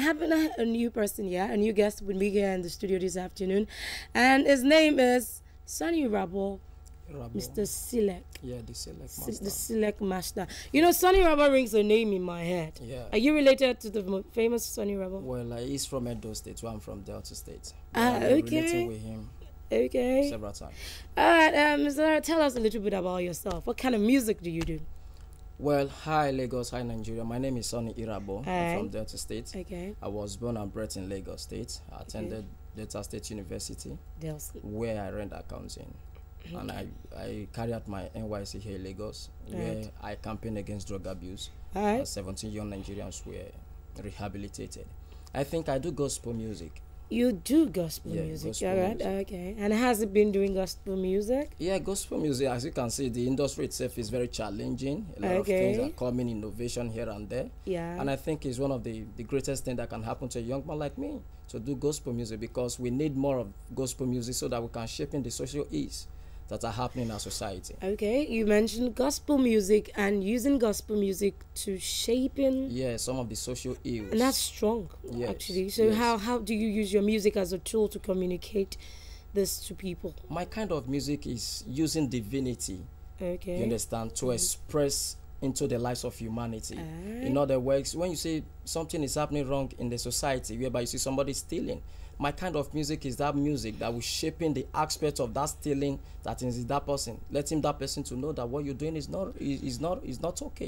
having a new person, yeah, a new guest with me here in the studio this afternoon, and his name is Sunny Irabor. Mr. Silek. Yeah, the Silek Master. The Silek Master. You know, Sunny Irabor rings a name in my head. Yeah. Are you related to the famous Sunny Irabor? Well, he's from Edo State, where I'm from, Delta State. Okay. Related with him. Okay. Several times. All right, Mr. Tell us a little bit about yourself. What kind of music do you do? Well, hi Lagos, hi Nigeria. My name is Sunny Irabor. I'm from Delta State. Okay. I was born and bred in Lagos State. I attended Delta State University, where I ran accounting. And I carried out my NYC here in Lagos, where I campaigned against drug abuse. 17 young Nigerians were rehabilitated. I think I do gospel music. You do gospel music, gospel music. Okay. And has it been doing gospel music? Yeah, gospel music, as you can see, the industry itself is very challenging. A lot of things are coming, innovation here and there. Yeah. And I think it's one of the greatest things that can happen to a young man like me, to do gospel music, because we need more of gospel music so that we can shape in the social ills that are happening in our society. Okay, you mentioned gospel music and using gospel music to shaping some of the social ills. And that's strong, actually. So how do you use your music as a tool to communicate this to people? My kind of music is using divinity, you understand, to express into the lives of humanity. In other words, when you say something is happening wrong in the society, whereby you see somebody stealing, my kind of music is that music that will shaping the aspect of that stealing that is that person, letting that person to know that what you're doing is not okay.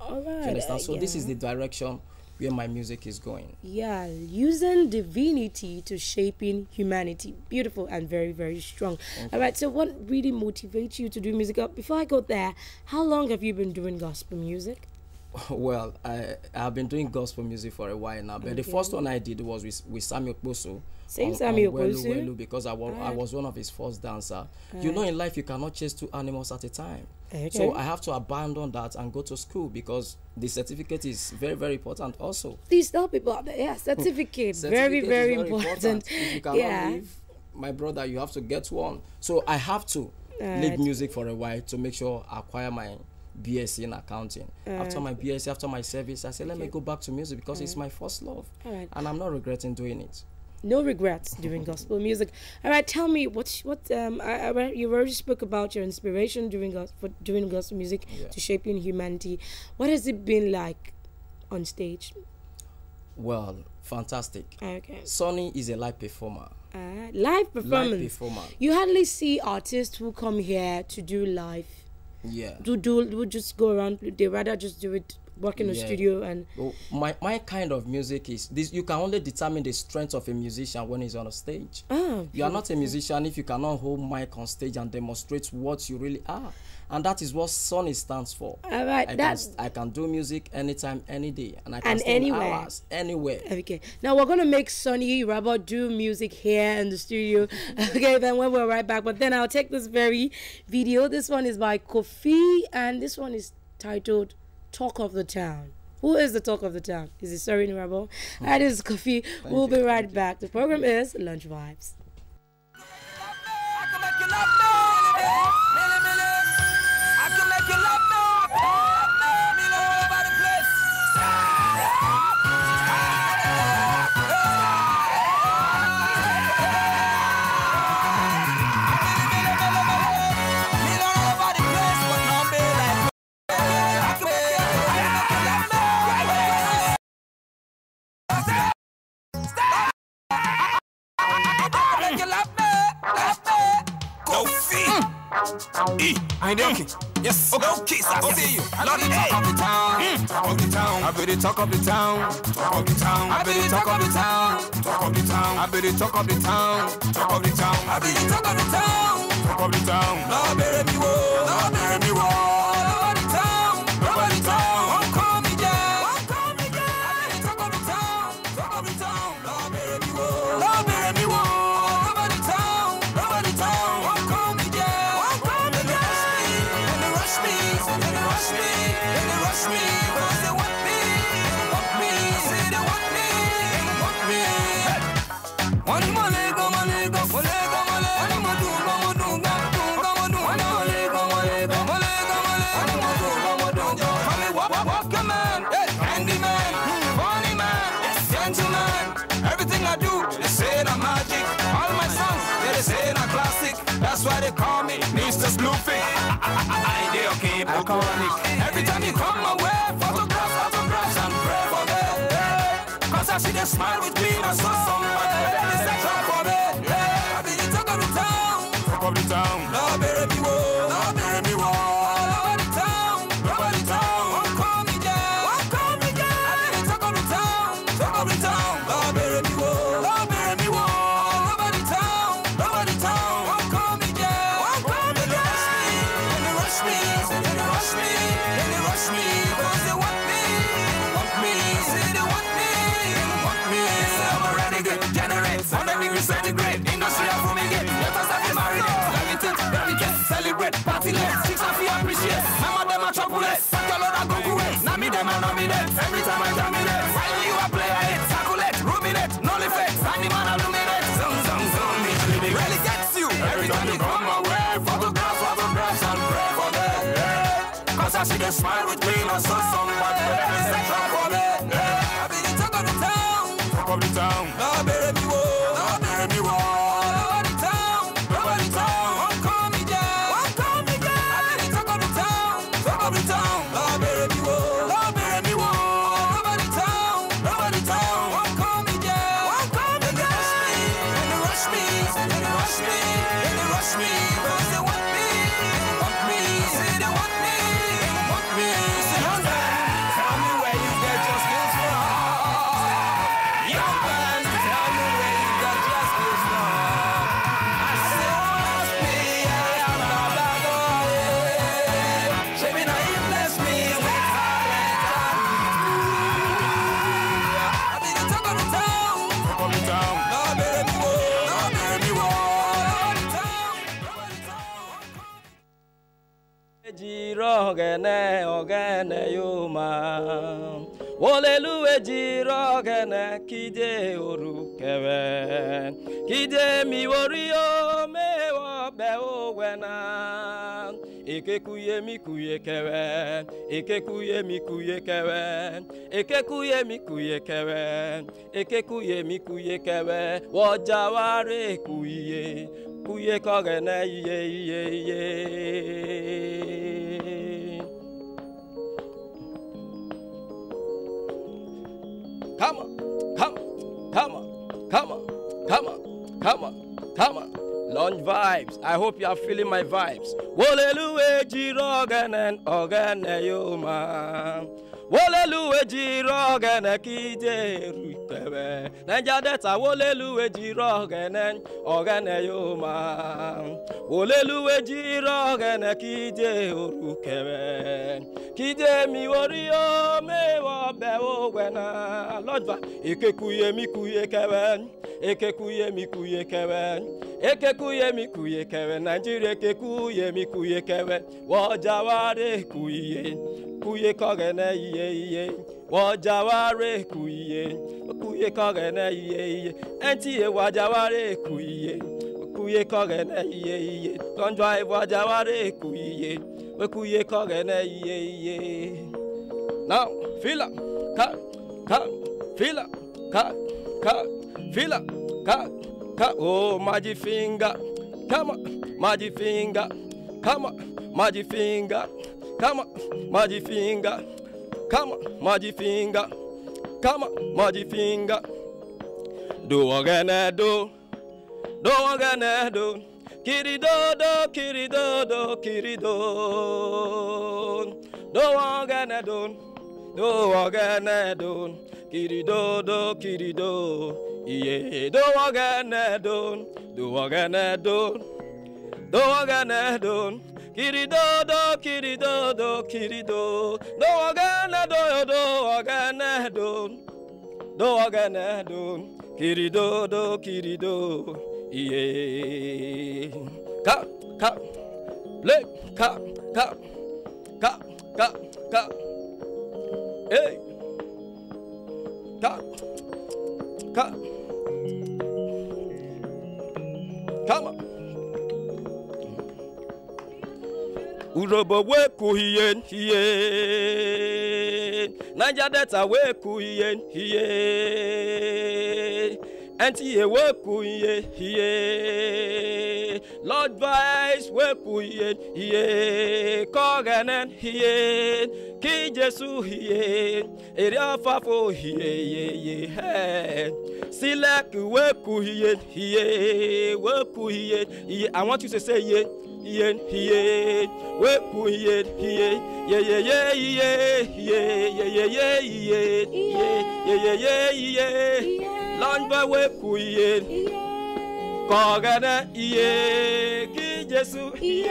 All right. You understand? So this is the direction where my music is going. Yeah, using divinity to shaping humanity. Beautiful and very, very strong. All right, so what really motivates you to do music? Before I go there, how long have you been doing gospel music? Well, I've been doing gospel music for a while now, but the first one I did was with Samuel Bosu. Same Samuel Bosu? Because I was one of his first dancers. You know, in life, you cannot chase two animals at a time. So I have to abandon that and go to school because the certificate is very, very important also. Please tell people about that. Yeah, certificate. Very, very important. If you cannot leave, my brother, you have to get one. So I have to leave music for a while to make sure I acquire my BSc in accounting. After my BSc, after my service, I said, let me go back to music because it's my first love. And I'm not regretting doing it. No regrets doing gospel music. All right, tell me, you already spoke about your inspiration for doing gospel music to shaping humanity. What has it been like on stage? Well, fantastic. Sunny is a live performer. Live performance. Live performer. You hardly see artists who come here to do live. Who just go around, they rather just do it, work in the studio. And my kind of music is this. You can only determine the strength of a musician when he's on a stage. You are not a musician if you cannot hold mic on stage and demonstrate what you really are, and that is what Sunny stands for. All right, I can do music anytime, any day, and I can stay anywhere. Hours, anywhere. Okay, now we're gonna make Sunny Irabor do music here in the studio. Okay, then when we're right back, but then I'll take this very video. This one is by Kofi, and this one is titled Talk of the Town. Who is the talk of the town? Is it Sunny Irabor? That is Kofi. We'll be right back. The program is Lunch Vibes. I know. Yes. Okay, so I'll see you. Lord, the talk of the town. Talk of the town. I bet it talk of the town. Talk of the town. I bet it talk of the town. Talk of the town. I bet it talk of the town. Talk of the town. I bet it talk of the town. Talk of the town. Nobody me wrong. Nobody me wrong. Nobody town. Nobody town. Won't call me down. Won't call me down. I bet it talk of the town. Talk of the town. Nobody me wrong. Nobody me wrong. Nobody town. Nobody town. Won't call me down. They rush me, cause they want me, say they want me, One more Lego, Lego, Lego, Lego, Lego, Lego, Lego, Lego, Lego, I do, they say I'm magic. All my songs, they say I'm classic. That's why they call me Mr. Sloopy. I ain't okay, iconic. Every time you come my way, photographs and pray for me. Cause I see they smile with me, I saw somebody. It's a trap for me. I be the talk of the town. Talk of the town. No, baby, whoa. Every time I jam it, while you are playing it, circulate, ruminate, no effect, animal illuminate, zoom, it really gets you. Every time you come away, photographs and pray for me. Cause I see the smile with me, I saw somebody, it's a trap for me. I be the talk of the town, no, baby, whoa. Ogene yuma Wolelue jiro ogene kide orukewe Kide miworio mewo beo wena Eke kuye mikuye kewe Wajaware kuye Kuye kogene ye Come on. Lunch vibes. I hope you are feeling my vibes. Wolelue jirogen and ogene yoma. Wolelue jirogen and kije rutebe. Nanjadeta wolelue jirogen and ogene yoma. Wolelue jirogen and kije rutebe. Kide mi wario me wa bewo wena lodva eke kuye mi kuye kewen Nigeria eke kuye mi kuye kewen wo jaware kuye kogene iye wo jaware kuye kogene iye enti e wa jaware kuye kogene iye don drive wa jaware kuye. Now, feel up, cut. Oh, magic finger, come on, magic finger. Do again, do. Kiridodo, do again, do. Kiridodo, yeah. Do again, do. Kiridodo, do again, do. Kiridodo. Yeah, cup, hey, cup, come on. Urobo we kuhien, Naja deta we kuhien, Enti ye wepu ye ye. Lord Vice wepu ye ye. Kogenen ye. Ki Jesu ye. Eria fafo ye ye ye. Silek wepu ye ye. Wepu ye ye. I want you to say ye. Yen ye wepu ye ye ye ye ye ye ye ye ye Lunch wepu ye kogana ye ki Jesu ye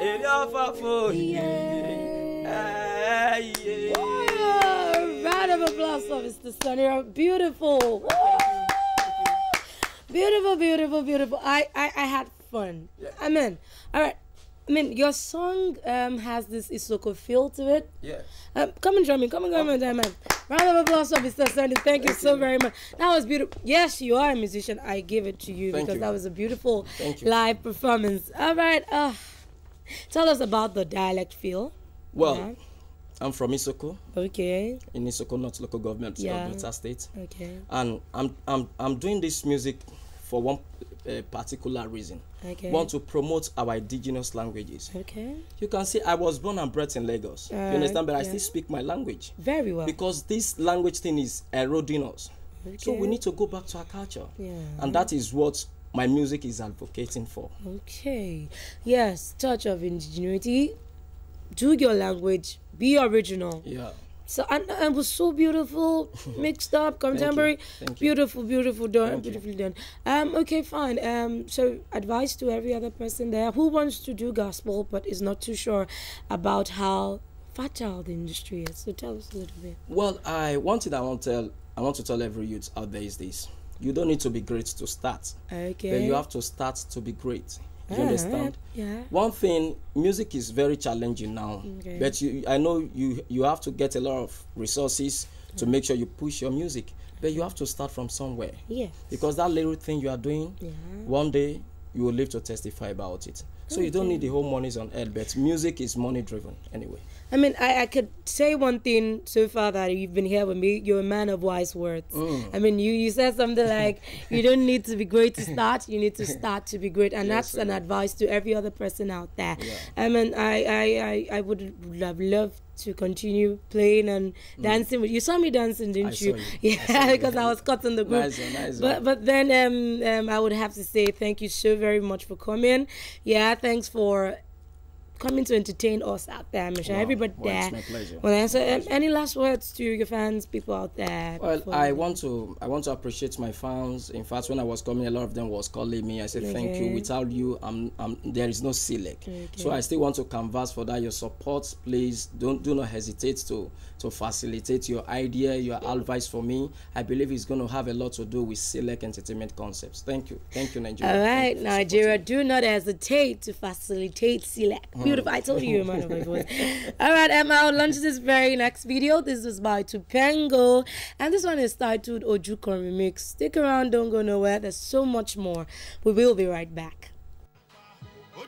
ele afafo ye aye. Round of applause for Mr. Sunny. Beautiful, beautiful, beautiful, beautiful. I had fun. Yeah. Amen. All right. I mean, your song has this Isoko feel to it. Yeah. Come and join me. Come and join me, man. Round of applause for Mr. Sunny. Thank you so very much. That was beautiful. Yes, you are a musician. I give it to you because that was a beautiful live performance. All right. Tell us about the dialect feel. Well, I'm from Isoko. Okay. In Isoko, not local government, Delta State. Okay. And I'm doing this music for one particular reason. Okay. Want to promote our indigenous languages. Okay. You can see I was born and bred in Lagos. You understand? But I still speak my language. Very well. Because this language thing is eroding us. Okay. So we need to go back to our culture. Yeah. And that is what my music is advocating for. Okay. Yes, touch of ingenuity. Do your language. Be original. Yeah. So and was so beautiful, mixed up, contemporary. Beautifully done. Okay, fine. So advice to every other person there who wants to do gospel but is not too sure about how fertile the industry is. So tell us a little bit. Well, I want to tell every youth out there is this: you don't need to be great to start. Okay. Then you have to start to be great. You understand? Yeah. One thing, music is very challenging now, but I know you have to get a lot of resources to make sure you push your music, but you have to start from somewhere. Yeah. Because that little thing you are doing, one day you will live to testify about it. So you don't need the whole monies on earth, but music is money driven anyway. I mean, I could say one thing so far that you've been here with me. You're a man of wise words. I mean, you said something like, you don't need to be great to start. You need to start to be great. And that's an advice to every other person out there. Yeah. I mean, I would have loved to continue playing and dancing with you. You saw me dancing, didn't you? Yeah, because I was caught in the group. Nice but then I would have to say thank you so very much for coming. Yeah, thanks for coming to entertain us out there, Michelle. Wow. Everybody there. It's my pleasure. Well, so, any last words to your fans, people out there? Well, I want to appreciate my fans. In fact, when I was coming, a lot of them was calling me. I said, "Thank you. Without you, there is no Select." So I still want to canvas for that. Your support, please. Do not hesitate to facilitate your idea, your advice for me. I believe it's going to have a lot to do with Select Entertainment Concepts. Thank you, Nigeria. All right, Nigeria, do not hesitate to facilitate Select. Beautiful. I told you, man. All right, I'll launch this very next video. This was by Tupango, and this one is titled Ojukon Remix. Stick around, don't go nowhere. There's so much more. We will be right back. I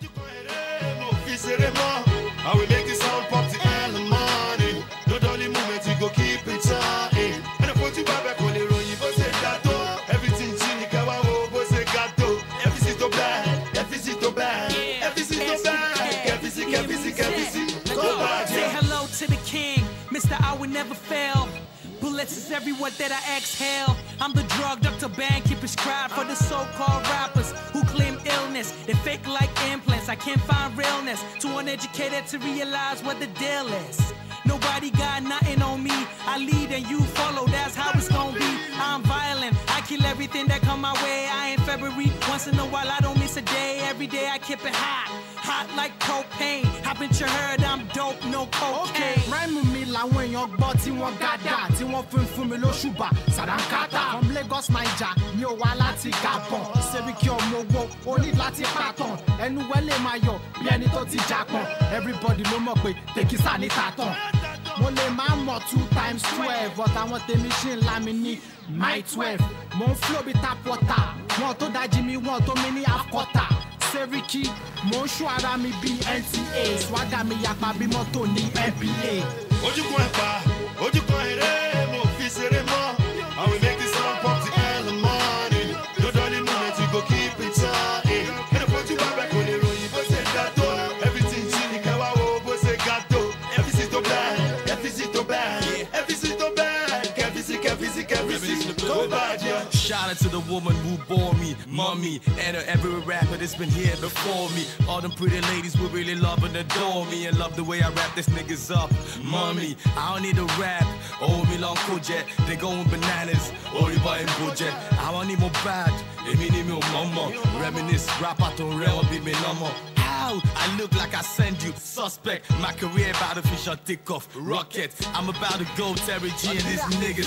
will make this sound pop the early morning. Not only movement, you go keep it on. And I put you back on the road, you go say gato. Everything chinikawa, go say gato. Everything to bad, everything to bad, everything to bad. Say hello to the king, Mr. I will never fail. Bullets is every word that I exhale. I'm the drug Dr. Bang keep prescribed for the so-called rappers who claim illness. They fake like implants. I can't find realness. Too uneducated to realize what the deal is. Nobody got nothing on me. I lead and you follow. That's how it's gonna be. I'm violent. I kill everything that come my way. I ain't February. Once in a while, I don't miss a day. Every day I keep it hot, hot like propane. Haven't you heard? I'm dope, no cocaine. Okay, rhyme with me like when you're body one got that. You want from me no shuba, sadakata. From Lagos, Naija, yo walati kapon. Serikyo mogo, only lati paton. Enuwele mayo, bieni toti jakon. Everybody no more quick, take it sanitaton. Mole mammo 2 times 12, but I want the mission lamini. My 12, mon flow be tap water. Want to that Jimmy, want to mini half quarter. Seriki, mon shuara mi be NCA. Swaga mi yakma be moto ni MPA. Ojukwenpa, Ojukwenere, mo fisere mo. I will make this song pop the early morning. inside you. Shout out to the woman who bore me, mommy, and every rapper that's been here before me. All them pretty ladies will really love and adore me and love the way I wrap this niggas up, mommy. I don't need to rap, oh me long project, they going bananas, or you buying budget. I don't need more bad, they need me mama. Reminisce, rap out on real, be me number. I look like I send you suspect. My career about to fish, I take off rocket. I'm about to go Terry G and these niggas.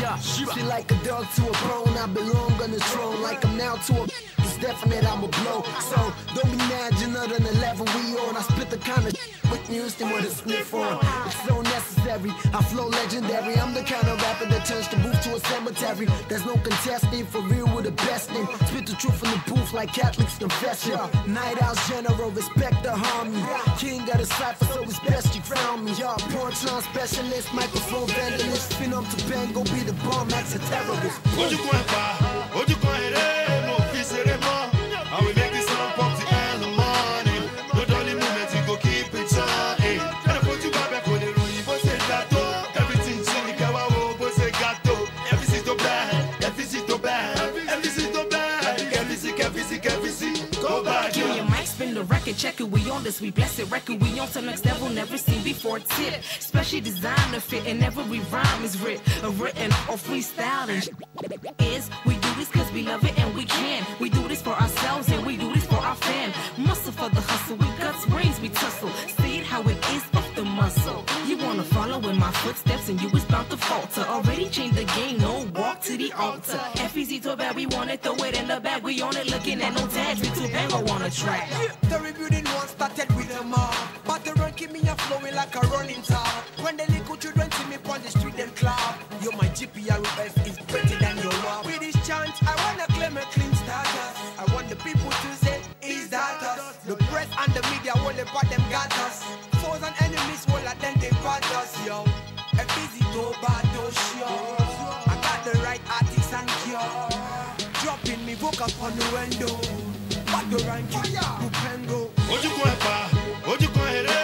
Yeah, see, like a dog to a bone, I belong on the throne. Like I'm now to a, it's definite I'm a blow. So don't be mad, you know the level we on. I spit the kind of with Houston with a sniff on. It's so necessary, I flow legendary. I'm the kind of rapper that turns the booth to a cemetery. There's no contesting, for real with the best in. Spit the truth from the booth like Catholics confess. Yo, night owl's general, respect the homie. King of the cypher, so it's best you crown me. Y'all punchline specialist, microphone vandalist. Spin up to bang, go be the bomb, that's a terrorist. What you going by? What you going there? No peace anymore. I will make this song pop to end the morning. No dolly movement, you go keep it shining. And I put you back for the Louis Vuitton. Everything chilly, kawa wo, bose gato. Everything's so bad, everything's so bad, everything's so bad, everything. Give your mic, spin the record, check it, we on this, we bless it, record, we on to next level, never seen before tip. Specially designed to fit, and every rhyme is written or freestyled. Is we do this cause we love it and we can. We do this for ourselves and we do this for our fan. Muscle for the hustle, we guts, brains, we tussle. See it how it is off the muscle. You wanna follow in my footsteps and you is bound to falter. Already changed the game, no walk to the altar. FEZ too bad, we want it, throw it in the bag, we on it looking at no tags, we too bad. On a track. The rebuilding one started with a mob, but the run keep me a flowing like a rolling top. When the little children see me on the street and clap, yo, my GPRF is better than your rap. With this chant, I wanna claim a clean status. I want the people to say, is that us? The press and the media all about them got us. Foes and enemies all at them they got us, yo. A busy door, bad door, sure. I got the right artists and cure. Dropping me book up on the window. What you going by? What you going here?